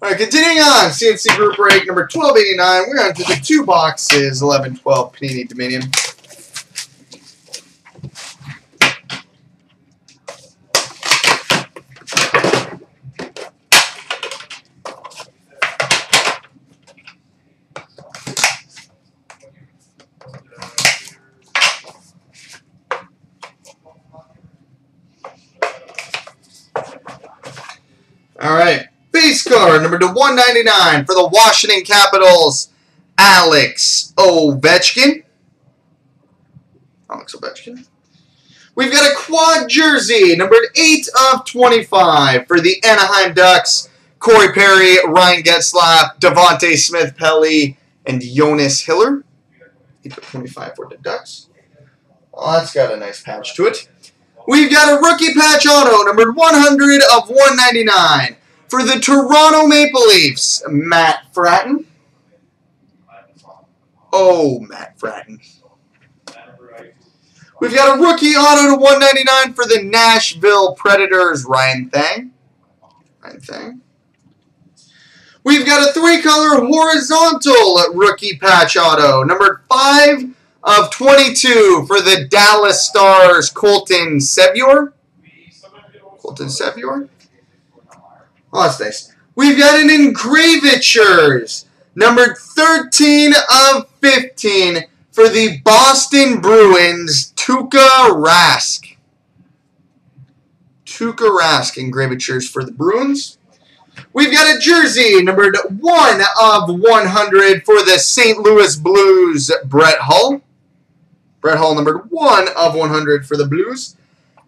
All right, continuing on, CNC Group Break number 1289. We're on to the two boxes, 11-12 Panini Dominion. All right, base card number to 199 for the Washington Capitals, Alex Ovechkin. Alex Ovechkin. We've got a quad jersey, numbered 8 of 25 for the Anaheim Ducks, Corey Perry, Ryan Getzlaf, Devontae Smith-Pelly, and Jonas Hiller. 8 of 25 for the Ducks. Well, that's got a nice patch to it. We've got a rookie patch auto, numbered 100 of 199, for the Toronto Maple Leafs, Matt Frattin. Oh, Matt Frattin. We've got a rookie auto to 199 for the Nashville Predators, Ryan Thang. Ryan Thang. We've got a three-color horizontal rookie patch auto, numbered 5 of 22 for the Dallas Stars, Colton Sevier. Colton Sevier. Oh, that's nice. We've got an Engravitures, numbered 13 of 15 for the Boston Bruins, Tuukka Rask. Tuukka Rask Engravitures for the Bruins. We've got a jersey, numbered 1 of 100 for the St. Louis Blues, Brett Hull. Brett Hull, numbered 1 of 100 for the Blues.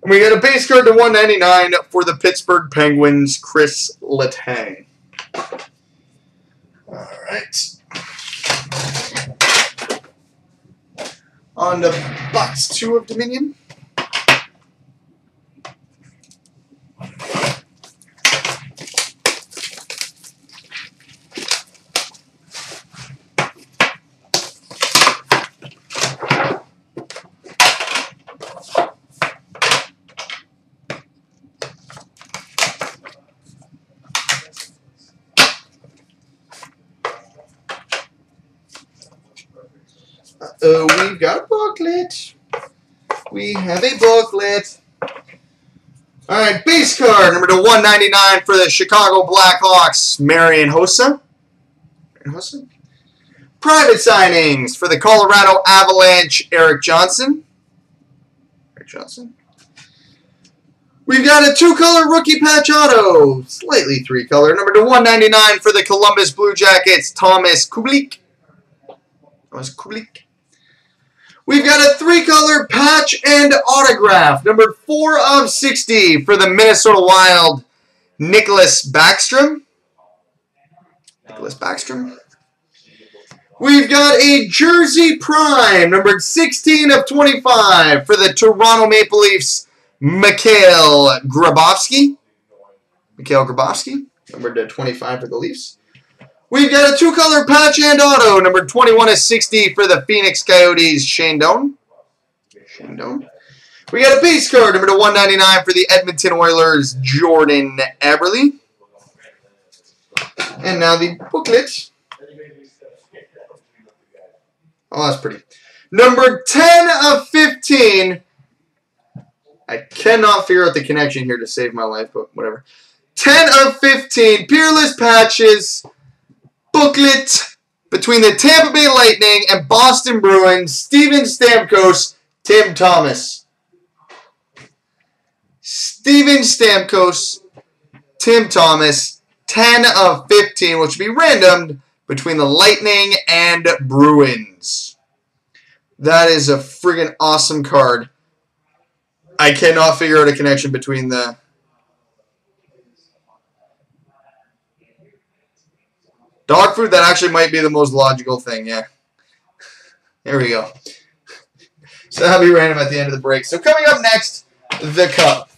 And we got a base card to 199 for the Pittsburgh Penguins, Chris Letang. All right. On to box 2 of Dominion. We've got a booklet. We have a booklet. All right, base card number to 199 for the Chicago Blackhawks, Marian Hossa. Private signings for the Colorado Avalanche, Eric Johnson. We've got a two-color rookie patch auto, slightly three-color, number to 199 for the Columbus Blue Jackets, Thomas Kublik. We've got a three-color patch and autograph, numbered 4 of 60 for the Minnesota Wild, Nicholas Backstrom. We've got a jersey prime, numbered 16 of 25 for the Toronto Maple Leafs, Mikhail Grabowski. Numbered to 25 for the Leafs. We've got a two-color patch and auto, number 21 of 60 for the Phoenix Coyotes, Shane Doan. We got a base card, number 199 for the Edmonton Oilers, Jordan Eberle. And now the booklet. Oh, that's pretty. Number 10 of 15. I cannot figure out the connection here to save my life, but whatever. 10 of 15, Peerless Patches. Booklet between the Tampa Bay Lightning and Boston Bruins, Stephen Stamkos, Tim Thomas. Stephen Stamkos, Tim Thomas, 10 of 15, which will be randomed between the Lightning and Bruins. That is a friggin' awesome card. I cannot figure out a connection between the... Dog food, that actually might be the most logical thing, yeah. There we go. So that'll be random at the end of the break. So coming up next, the cup.